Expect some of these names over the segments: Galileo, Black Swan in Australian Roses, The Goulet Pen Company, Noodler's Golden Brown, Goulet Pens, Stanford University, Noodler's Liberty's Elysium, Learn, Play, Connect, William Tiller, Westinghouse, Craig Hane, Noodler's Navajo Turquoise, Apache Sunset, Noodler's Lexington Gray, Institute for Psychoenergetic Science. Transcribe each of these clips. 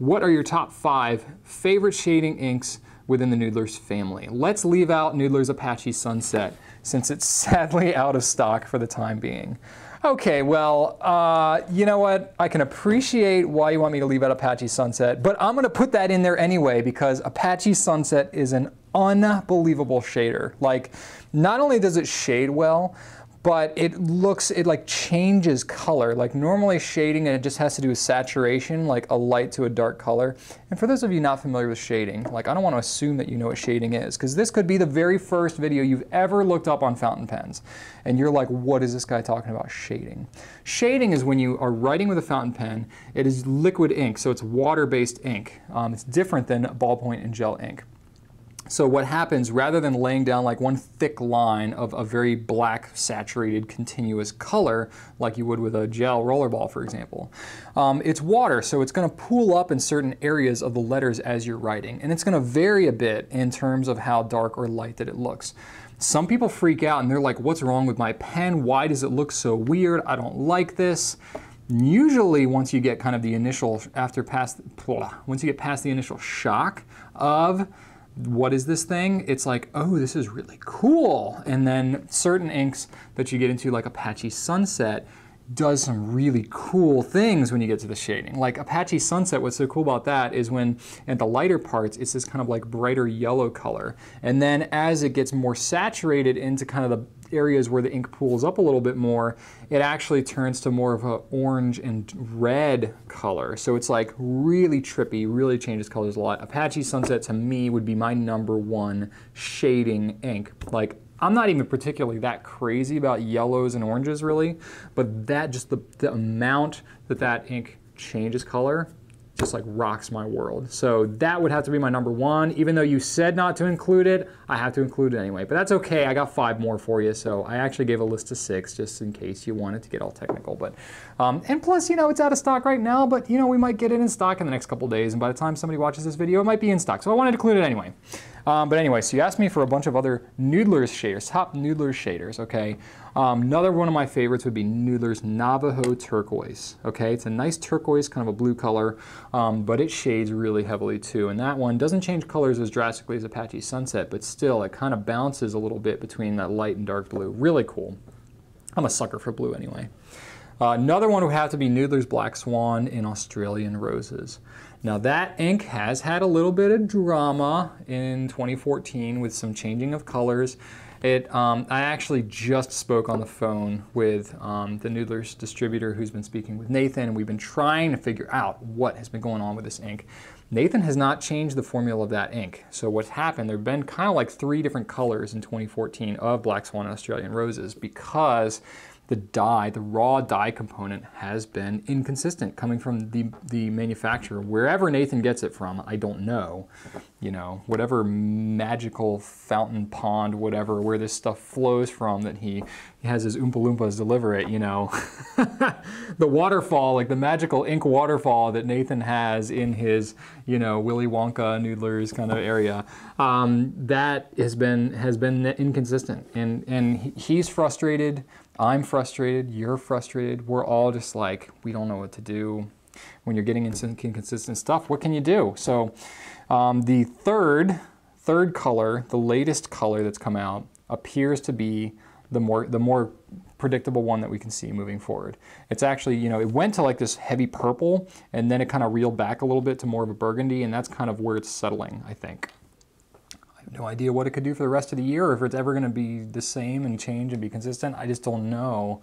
what are your top 5 favorite shading inks within the Noodler's family? Let's leave out Noodler's Apache Sunset, since it's sadly out of stock for the time being. Okay, well, you know what? I can appreciate why you want me to leave out Apache Sunset, but I'm gonna put that in there anyway, because Apache Sunset is an unbelievable shader. Like, not only does it shade well, but it like changes color. Like, normally shading, and it just has to do with saturation, like a light to a dark color. And for those of you not familiar with shading, like, I don't want to assume that you know what shading is, because this could be the very first video you've ever looked up on fountain pens, and you're like, what is this guy talking about, shading? Shading is when you are writing with a fountain pen. It is liquid ink, so it's water-based ink. It's different than ballpoint and gel ink. So what happens, rather than laying down like one thick line of a very black, saturated, continuous color, like you would with a gel rollerball, for example, it's water, so it's gonna pool up in certain areas of the letters as you're writing, and it's gonna vary a bit in terms of how dark or light that it looks. Some people freak out and they're like, what's wrong with my pen? Why does it look so weird? I don't like this. Usually, once you get kind of the initial, once you get past the initial shock of, what is this thing? It's like, oh, this is really cool. And then certain inks that you get into, like Apache Sunset, does some really cool things when you get to the shading. Like Apache Sunset, what's so cool about that is when at the lighter parts, it's this kind of like brighter yellow color. And then as it gets more saturated into kind of the areas where the ink pools up a little bit more, it actually turns to more of an orange and red color. So it's like really trippy, really changes colors a lot. Apache Sunset to me would be my #1 shading ink. Like, I'm not even particularly that crazy about yellows and oranges really, but that just the amount that that ink changes color just like rocks my world. So that would have to be my #1. Even though you said not to include it, I have to include it anyway. But that's okay, I got 5 more for you. So I actually gave a list of 6 just in case you wanted to get all technical. But and plus, you know, it's out of stock right now, but you know, we might get it in stock in the next couple days. And by the time somebody watches this video, it might be in stock. So I wanted to include it anyway. But anyway, so you asked me for a bunch of other Noodler's shaders, top Noodler's shaders, okay? Another one of my favorites would be Noodler's Navajo Turquoise, okay? It's a nice turquoise, kind of a blue color, but it shades really heavily too. And that one doesn't change colors as drastically as Apache Sunset, but still it kind of bounces a little bit between that light and dark blue. Really cool. I'm a sucker for blue anyway. Another one would have to be Noodler's Black Swan in Australian Roses. Now that ink has had a little bit of drama in 2014 with some changing of colors. I actually just spoke on the phone with the Noodler's distributor, who's been speaking with Nathan, and we've been trying to figure out what has been going on with this ink. Nathan has not changed the formula of that ink. So what's happened, there have been kind of like 3 different colors in 2014 of Black Swan and Australian Roses, because the dye, the raw dye component, has been inconsistent coming from the manufacturer. Wherever Nathan gets it from, I don't know. You know, whatever magical fountain pond, whatever, where this stuff flows from that he has his Oompa Loompas deliver it, you know. The waterfall, like the magical ink waterfall that Nathan has in his, you know, Willy Wonka, Noodler's kind of area, that has been inconsistent. And he's frustrated. I'm frustrated, you're frustrated, we're all just like, we don't know what to do. When you're getting into inconsistent stuff, what can you do? So the third color, the latest color that's come out, appears to be the more predictable one that we can see moving forward. It's actually, you know, it went to like this heavy purple, and then it kind of reeled back a little bit to more of a burgundy, and that's kind of where it's settling, I think. No idea what it could do for the rest of the year, or if it's ever going to be the same and change and be consistent. I just don't know.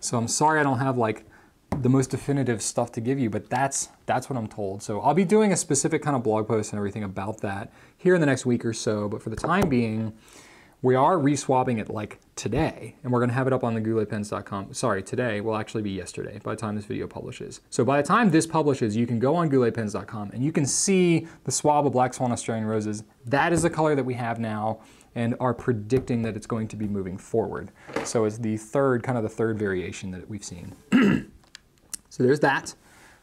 So I'm sorry I don't have like the most definitive stuff to give you, but that's what I'm told. So I'll be doing a specific kind of blog post and everything about that here in the next week or so. But for the time being, we are reswapping it like today, and we're going to have it up on thegouletpens.com. Sorry, today will actually be yesterday by the time this video publishes. So by the time this publishes, you can go on gouletpens.com and you can see the swab of Black Swan Australian Roses. That is the color that we have now and are predicting that it's going to be moving forward. So it's the third, kind of the third variation that we've seen. So there's that.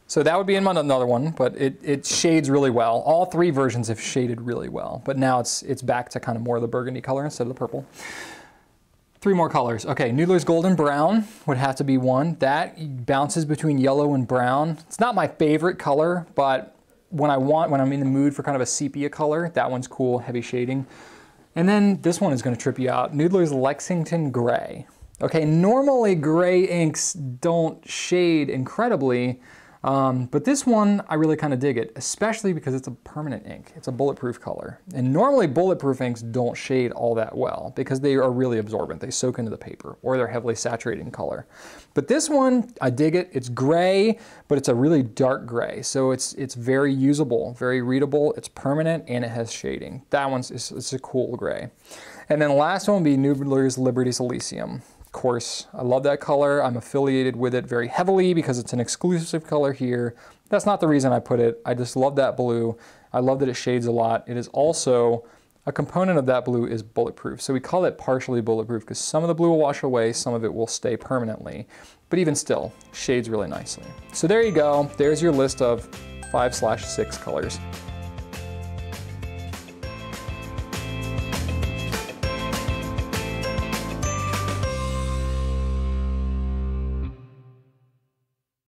So that would be in another one, but it shades really well. All 3 versions have shaded really well, but now it's back to kind of more of the burgundy color instead of the purple. 3 more colors. Okay, Noodler's Golden Brown would have to be one. That bounces between yellow and brown. It's not my favorite color, but when I'm in the mood for kind of a sepia color, that one's cool, heavy shading. And then this one is gonna trip you out, Noodler's Lexington Gray. Okay, normally gray inks don't shade incredibly, but this one, I really kind of dig it, especially because it's a permanent ink. It's a bulletproof color. And normally bulletproof inks don't shade all that well because they are really absorbent. They soak into the paper or they're heavily saturated in color. But this one, I dig it. It's gray, but it's a really dark gray. So it's very usable, very readable. It's permanent and it has shading. That one's it's a cool gray. And then the last one would be Noodler's Liberty's Elysium. Of course, I love that color. I'm affiliated with it very heavily because it's an exclusive color here. That's not the reason I put it. I just love that blue. I love that it shades a lot. It is also, a component of that blue is bulletproof. So we call it partially bulletproof because some of the blue will wash away, some of it will stay permanently. But even still, shades really nicely. So there you go. There's your list of 5/6 colors.